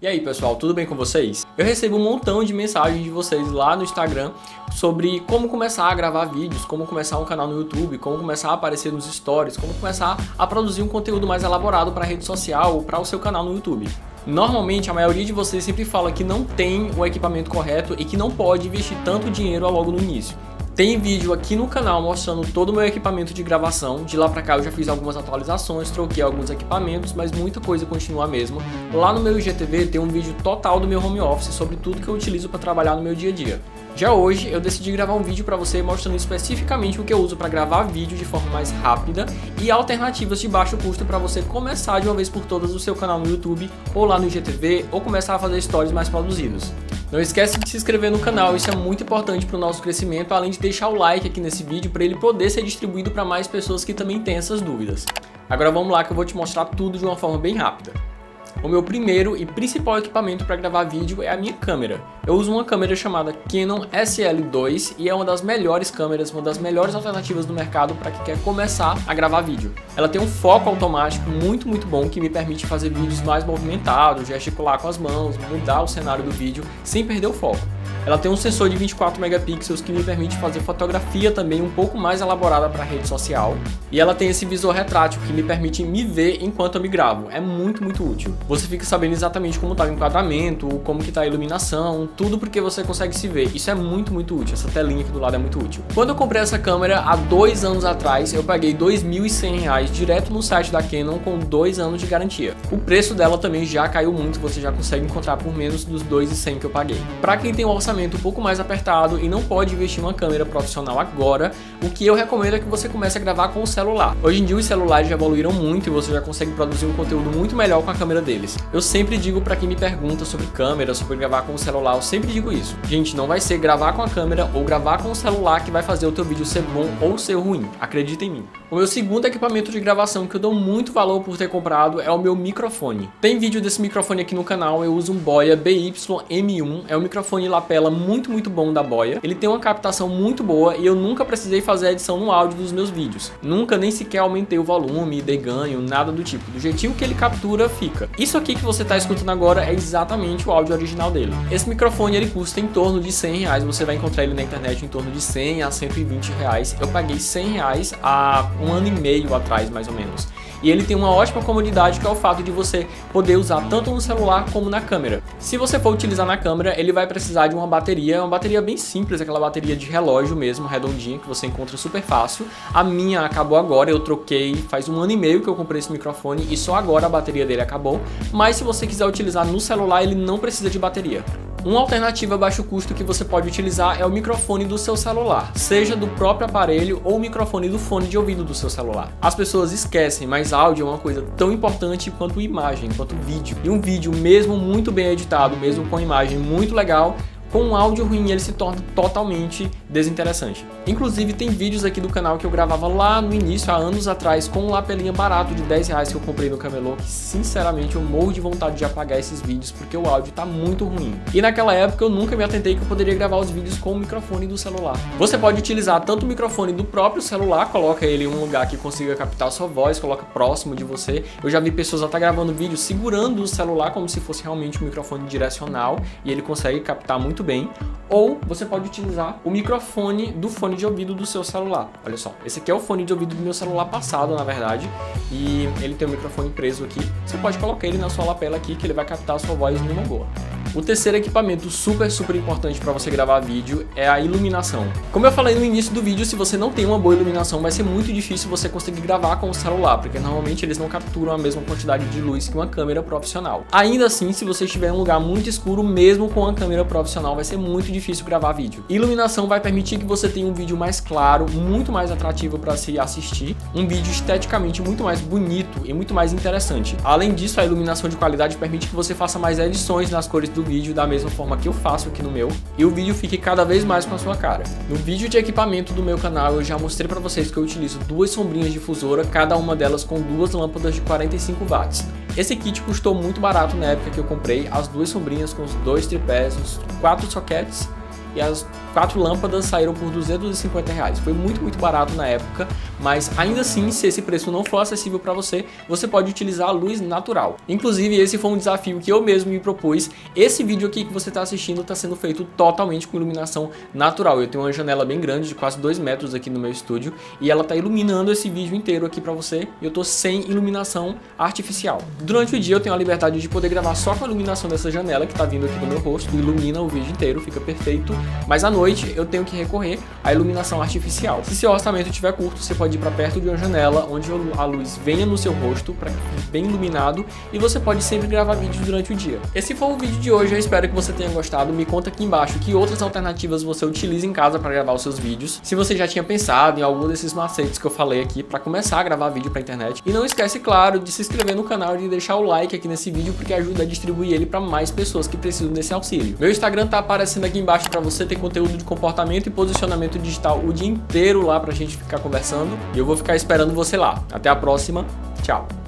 E aí pessoal, tudo bem com vocês? Eu recebo um montão de mensagens de vocês lá no Instagram sobre como começar a gravar vídeos, como começar um canal no YouTube, como começar a aparecer nos stories, como começar a produzir um conteúdo mais elaborado para a rede social ou para o seu canal no YouTube. Normalmente a maioria de vocês sempre fala que não tem o equipamento correto e que não pode investir tanto dinheiro logo no início. Tem vídeo aqui no canal mostrando todo o meu equipamento de gravação. De lá pra cá eu já fiz algumas atualizações, troquei alguns equipamentos, mas muita coisa continua a mesma. Lá no meu IGTV tem um vídeo total do meu home office sobre tudo que eu utilizo para trabalhar no meu dia a dia. Já hoje eu decidi gravar um vídeo para você mostrando especificamente o que eu uso para gravar vídeo de forma mais rápida e alternativas de baixo custo para você começar de uma vez por todas o seu canal no YouTube ou lá no IGTV ou começar a fazer stories mais produzidos. Não esquece de se inscrever no canal, isso é muito importante para o nosso crescimento, além de deixar o like aqui nesse vídeo para ele poder ser distribuído para mais pessoas que também têm essas dúvidas. Agora vamos lá que eu vou te mostrar tudo de uma forma bem rápida. O meu primeiro e principal equipamento para gravar vídeo é a minha câmera. Eu uso uma câmera chamada Canon SL2 e é uma das melhores câmeras, uma das melhores alternativas do mercado para quem quer começar a gravar vídeo. Ela tem um foco automático muito bom que me permite fazer vídeos mais movimentados, gesticular com as mãos, mudar o cenário do vídeo sem perder o foco. Ela tem um sensor de 24 megapixels que me permite fazer fotografia também um pouco mais elaborada para a rede social. E ela tem esse visor retrátil que me permite me ver enquanto eu me gravo. É muito útil. Você fica sabendo exatamente como está o enquadramento, como que está a iluminação, tudo porque você consegue se ver. Isso é muito útil. Essa telinha aqui do lado é muito útil. Quando eu comprei essa câmera há 2 anos atrás, eu paguei R$2.100 direto no site da Canon com 2 anos de garantia. O preço dela também já caiu muito, você já consegue encontrar por menos dos R$2.100 que eu paguei. Para quem tem um orçamento um pouco mais apertado e não pode investir em uma câmera profissional agora, o que eu recomendo é que você comece a gravar com o celular. Hoje em dia os celulares já evoluíram muito e você já consegue produzir um conteúdo muito melhor com a câmera deles. Eu sempre digo para quem me pergunta sobre câmera, sobre gravar com o celular, eu sempre digo isso. Gente, não vai ser gravar com a câmera ou gravar com o celular que vai fazer o teu vídeo ser bom ou ser ruim, acredita em mim. O meu segundo equipamento de gravação que eu dou muito valor por ter comprado é o meu microfone. Tem vídeo desse microfone aqui no canal, eu uso um Boya BY-M1, é um microfone lapela muito bom da Boya. Ele tem uma captação muito boa e eu nunca precisei fazer a edição no áudio dos meus vídeos. Nunca nem sequer aumentei o volume, dei ganho, nada do tipo. Do jeitinho que ele captura, fica. Isso aqui que você está escutando agora é exatamente o áudio original dele. Esse microfone ele custa em torno de R$100, você vai encontrar ele na internet em torno de 100 a R$120. Eu paguei R$100 há 1 ano e meio atrás, mais ou menos. E ele tem uma ótima comodidade que é o fato de você poder usar tanto no celular como na câmera. Se você for utilizar na câmera, ele vai precisar de uma bateria bem simples, aquela bateria de relógio mesmo, redondinha, que você encontra super fácil. A minha acabou agora, eu troquei faz 1 ano e meio que eu comprei esse microfone e só agora a bateria dele acabou. Mas se você quiser utilizar no celular, ele não precisa de bateria. Uma alternativa a baixo custo que você pode utilizar é o microfone do seu celular, seja do próprio aparelho ou o microfone do fone de ouvido do seu celular. As pessoas esquecem, mas áudio é uma coisa tão importante quanto imagem, quanto vídeo. E um vídeo mesmo muito bem editado, mesmo com imagem muito legal, com um áudio ruim ele se torna totalmente desinteressante. Inclusive tem vídeos aqui do canal que eu gravava lá no início, há anos atrás, com um lapelinha barato de R$10 que eu comprei no camelô, que sinceramente eu morro de vontade de apagar esses vídeos porque o áudio tá muito ruim. E naquela época eu nunca me atentei que eu poderia gravar os vídeos com o microfone do celular. Você pode utilizar tanto o microfone do próprio celular, coloca ele em um lugar que consiga captar a sua voz, coloca próximo de você. Eu já vi pessoas até gravando vídeo segurando o celular como se fosse realmente um microfone direcional e ele consegue captar muito bem, ou você pode utilizar o microfone do fone de ouvido do seu celular. Olha só, esse aqui é o fone de ouvido do meu celular passado, na verdade, e ele tem o microfone preso aqui. Você pode colocar ele na sua lapela aqui, que ele vai captar a sua voz numa boa. O terceiro equipamento super importante para você gravar vídeo é a iluminação. Como eu falei no início do vídeo, se você não tem uma boa iluminação, vai ser muito difícil você conseguir gravar com o celular, porque normalmente eles não capturam a mesma quantidade de luz que uma câmera profissional. Ainda assim, se você estiver em um lugar muito escuro, mesmo com a câmera profissional, vai ser muito difícil gravar vídeo. Iluminação vai permitir que você tenha um vídeo mais claro, muito mais atrativo para se assistir, um vídeo esteticamente muito mais bonito e muito mais interessante. Além disso, a iluminação de qualidade permite que você faça mais edições nas cores do vídeo da mesma forma que eu faço aqui no meu e o vídeo fique cada vez mais com a sua cara. No vídeo de equipamento do meu canal eu já mostrei para vocês que eu utilizo 2 sombrinhas difusora, cada uma delas com 2 lâmpadas de 45 watts. Esse kit custou muito barato na época que eu comprei, as 2 sombrinhas com os 2 tripés, os 4 soquetes e as 4 lâmpadas saíram por R$250. Foi muito barato na época, mas ainda assim, se esse preço não for acessível para você, você pode utilizar a luz natural. Inclusive, esse foi um desafio que eu mesmo me propus. Esse vídeo aqui que você está assistindo está sendo feito totalmente com iluminação natural. Eu tenho uma janela bem grande, de quase 2 metros aqui no meu estúdio, e ela está iluminando esse vídeo inteiro aqui para você, e eu estou sem iluminação artificial. Durante o dia eu tenho a liberdade de poder gravar só com a iluminação dessa janela que está vindo aqui do meu rosto, ilumina o vídeo inteiro, fica perfeito, mas à noite eu tenho que recorrer à iluminação artificial. Se seu orçamento estiver curto, você pode ir para perto de uma janela onde a luz venha no seu rosto para ficar bem iluminado, e você pode sempre gravar vídeos durante o dia. Esse foi o vídeo de hoje, eu espero que você tenha gostado. Me conta aqui embaixo que outras alternativas você utiliza em casa para gravar os seus vídeos, se você já tinha pensado em algum desses macetes que eu falei aqui para começar a gravar vídeo para internet. E não esquece, claro, de se inscrever no canal e de deixar o like aqui nesse vídeo, porque ajuda a distribuir ele para mais pessoas que precisam desse auxílio. Meu Instagram tá aparecendo aqui embaixo para você ter conteúdo de comportamento e posicionamento digital o dia inteiro lá pra gente ficar conversando, e eu vou ficar esperando você lá. Até a próxima, tchau!